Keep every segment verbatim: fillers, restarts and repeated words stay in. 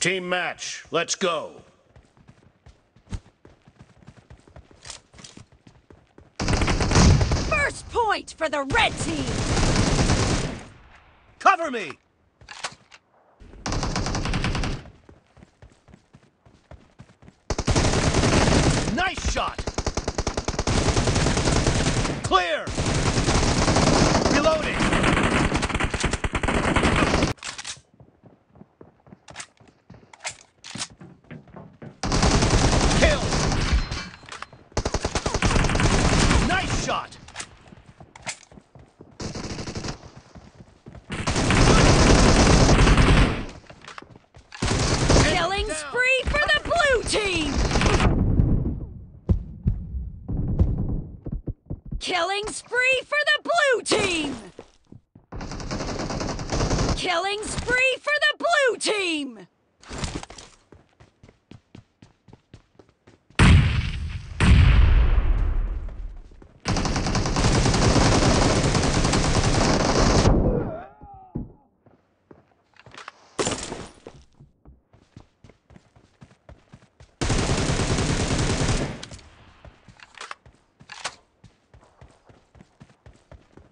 Team match, let's go. First point for the red team. Cover me. Nice shot. Clear. Reloading. Kill. Nice shot. Killing spree for the blue team. Killing spree for the blue team! Killing spree for the blue team! Blue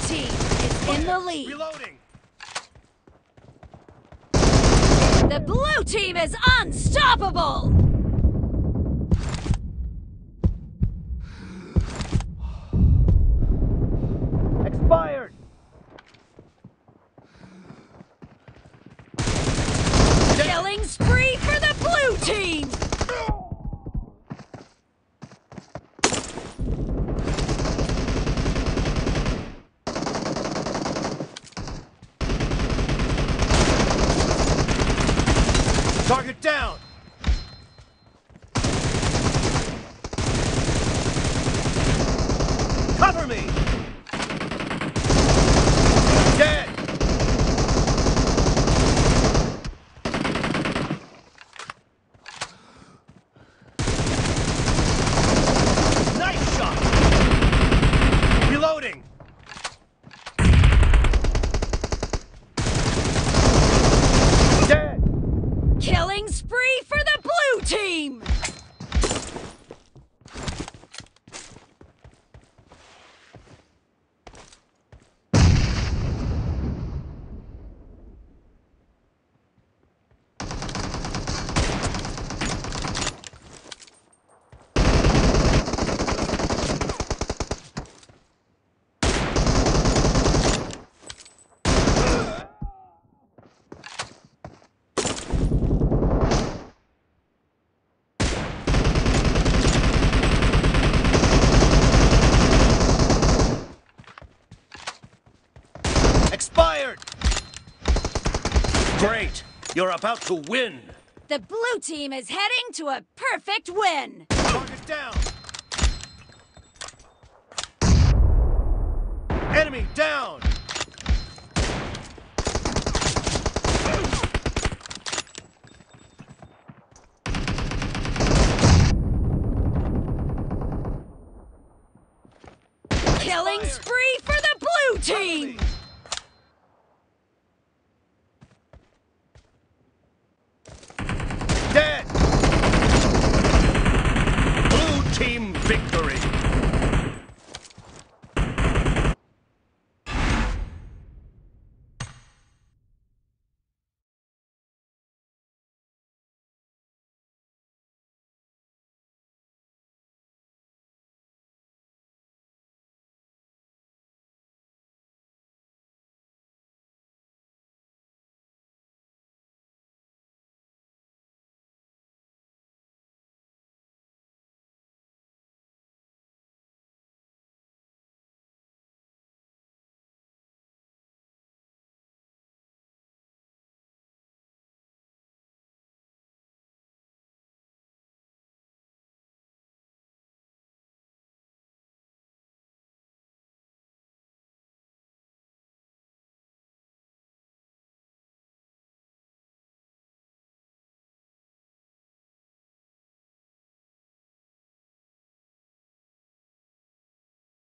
team is in the lead. Reloading. The blue team is unstoppable. Expired. Killing spree for the blue team. Target down! Cover me! Dead! Nice shot! Reloading! Killing spree for the blue team! Expired! Great! You're about to win! The blue team is heading to a perfect win! Target down! Enemy down!